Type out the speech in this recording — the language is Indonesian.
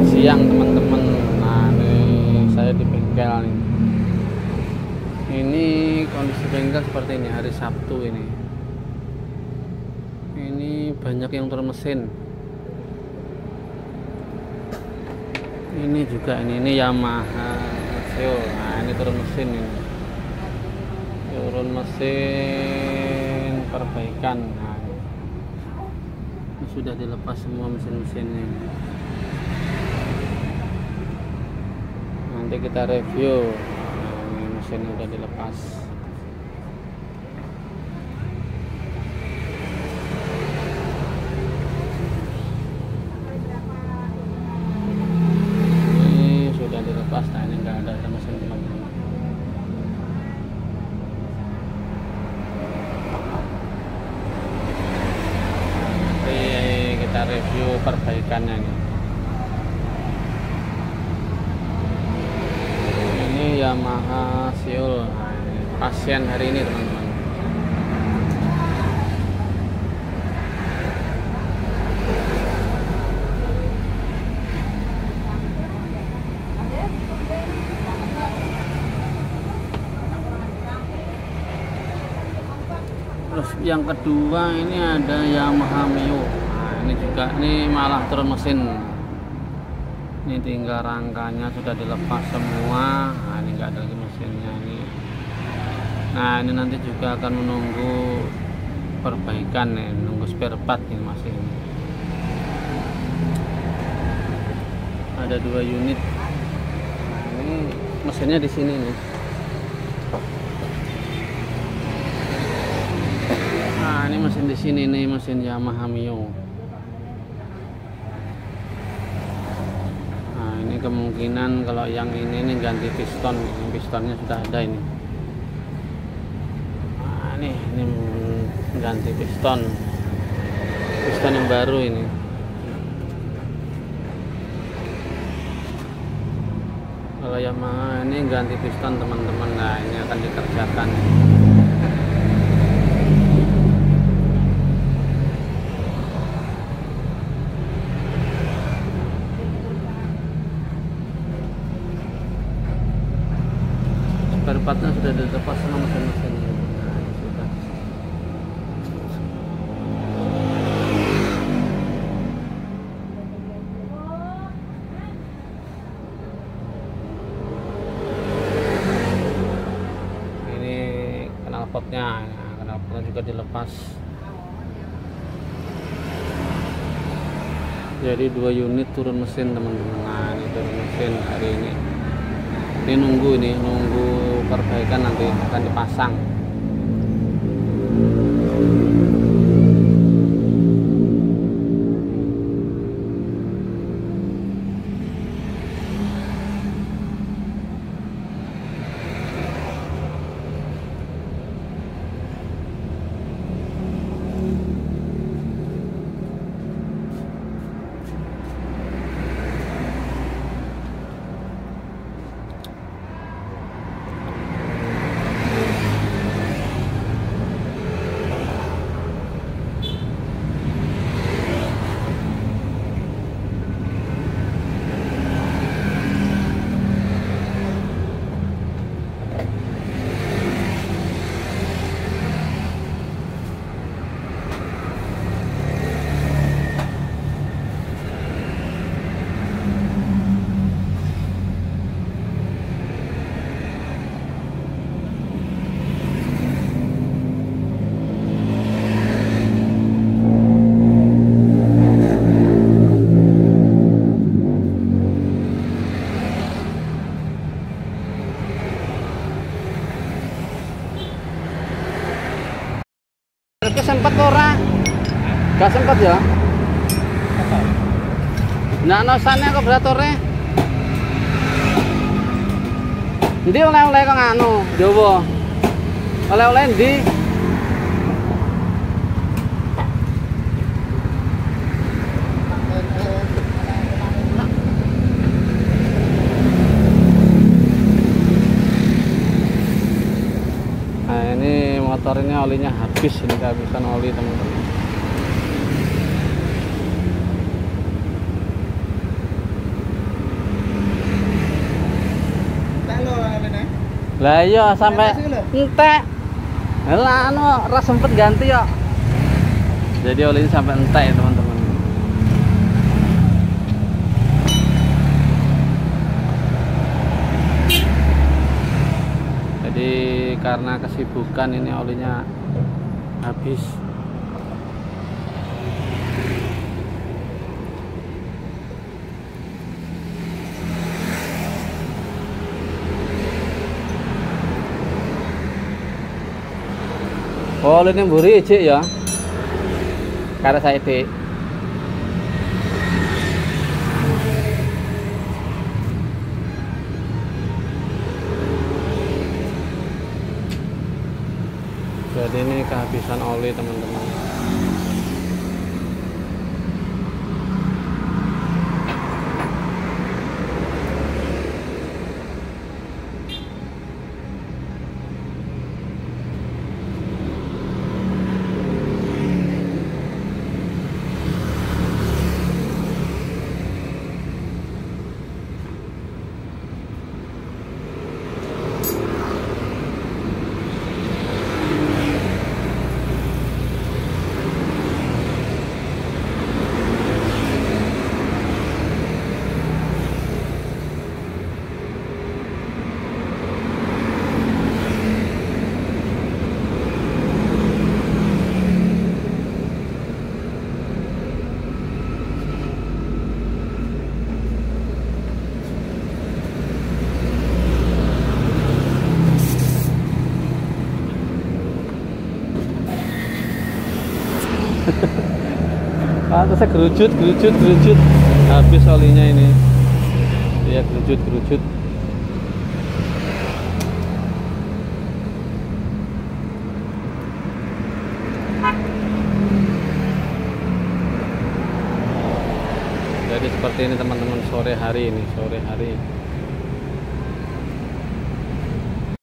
makan siang teman-teman. Nah ini saya di bengkel nih. Ini kondisi bengkel seperti ini hari Sabtu ini. Ini banyak yang turun mesin. Ini juga ini Yamaha Mio. Nah ini turun mesin ini. Turun mesin perbaikan. Nah, ini sudah dilepas semua mesin-mesinnya. Nanti kita review. Nah, mesin udah dilepas. Ini sudah dilepas, nah ini nggak ada mesin teman-teman. Nanti kita review perbaikannya nih. Yamaha Mio pasien hari ini teman-teman. Terus yang kedua ini ada Yamaha Mio. Nah, ini juga ini malah turun mesin. Ini tinggal rangkanya sudah dilepas semua. Nah, ini enggak ada lagi mesinnya ini. Nah ini nanti juga akan menunggu perbaikan nih, menunggu spare part ini masih. Ada 2 unit. Ini mesinnya di sini nih. Nah ini mesin di sini nih, mesin Yamaha Mio. Kemungkinan kalau yang ini ganti piston, pistonnya sudah ada ini. Nah, ini ganti piston yang baru ini. Kalau Yamaha ini ganti piston teman-teman, nah ini akan dikerjakan. Tempatnya sudah dilepas sama mesin-mesin. Ini knalpotnya, knalpotnya juga dilepas. Jadi 2 unit turun mesin teman-teman. Nah, ini turun mesin hari ini. Ini nunggu perbaikan, nanti akan dipasang. Sempet ora? Gak sempet ya? Nah, nosannya koberatornya? Nanti oleh-oleh kok nganu, Jawa. Oleh-oleh nanti. Motornya olinya habis, ini kehabisan oli teman-teman. Lah iya sampai entek. Lah anu ora sempet ganti ya. Jadi oli sampai entek, teman-teman. Jadi karena kesibukan ini olinya habis. Oh, ini mburi cek ya. Karena saya itu. Jadi ini kehabisan oli, teman-teman. Pantasnya gerucut, habis olinya ini. Iya, gerucut. Jadi seperti ini, teman-teman, sore hari ini.